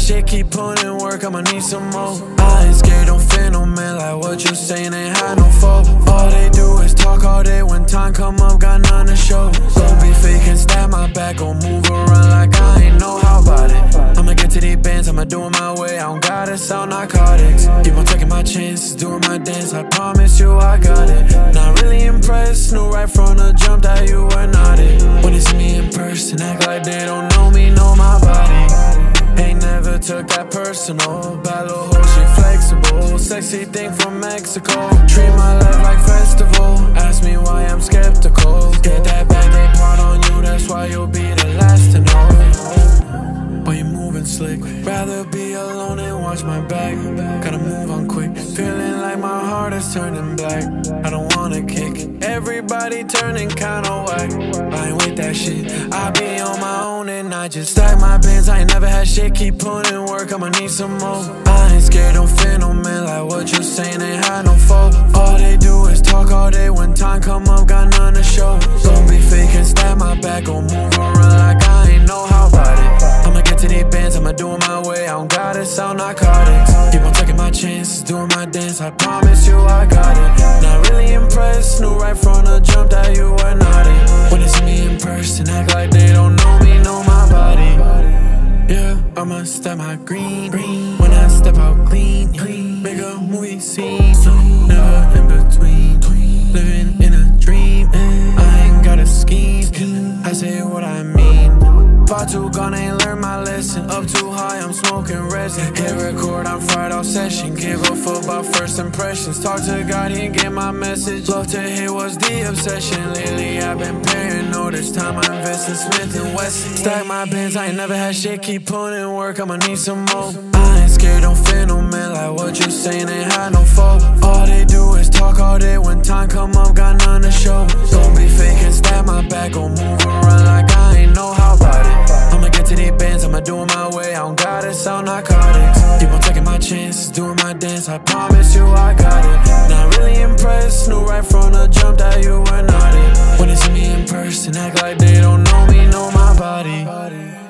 shit, keep putting work, I'ma need some more. I ain't scared, don't fear no man, like what you saying ain't had no foe. All they do is talk all day, when time come up, got none to show. Don't be fake and stab my back, or move around like I ain't know how about it. I'ma get to these bands, I'ma do it my way, I don't gotta sell narcotics. Keep on taking my chances, doing my dance, I promise you I got it. Not really impressed, knew right from the jump that you were not it. When they see me in person, act like they don't know me, know my body. Ain't never took that personal. Battle hoe, she flexible. Sexy thing from Mexico. Treat my life like festival. Ask me why I'm skeptical. Get that back, they part on you. That's why you'll be the last to know. But you're moving slick. Rather be alone and watch my back. Gotta move on quick. Feeling like my heart is turning black. I don't wanna kick. Everybody turning kinda whack. I ain't with that shit. I be on my own and I just stack my bins. I ain't never had shit, keep putting work, I'ma need some more. I ain't scared, don't fear no man, like what you saying ain't had no foe. All they do is talk all day, when time come up, got none to show. Don't be fake and stab my back, or move around like I ain't know how about it. I'ma get to these bands, I'ma do it my way, I don't gotta sell narcotics. Keep on taking my chances, doing my dance, I promise you I got it. Not really impressed, knew right from the jump that you were not it. When they see me in person, act like they don't know me, know my body. Yeah, I'ma step my green. When I step out clean, make a movie scene. Never in between, living in a dream. I ain't got a scheme, I say what I mean. Far too gone, ain't learned my lesson. Up too high, I'm smoking resin. Hit record, I'm fried off session. Give a fuck about first impressions. Talk to God, he get my message. Love to hear what's the obsession. Lately I've been paranoid, this time I invest in Smith & Wesson. Stack my bins, I ain't never had shit, keep putting work, I'ma need some more. I ain't scared, don't fear no man, like what you saying ain't had no foe. All they do is talk all day, when time come up, got none to show. Don't be fake and stab my back, or move around like I ain't know how about it. I'ma get to these bands, I'ma do it my way, I don't gotta sell narcotics. Keep on taking my chances, doing my dance, I promise you I got it. Not really impressed, knew right from the jump that you were not it. When they see me in person, act like they don't know me, know my body.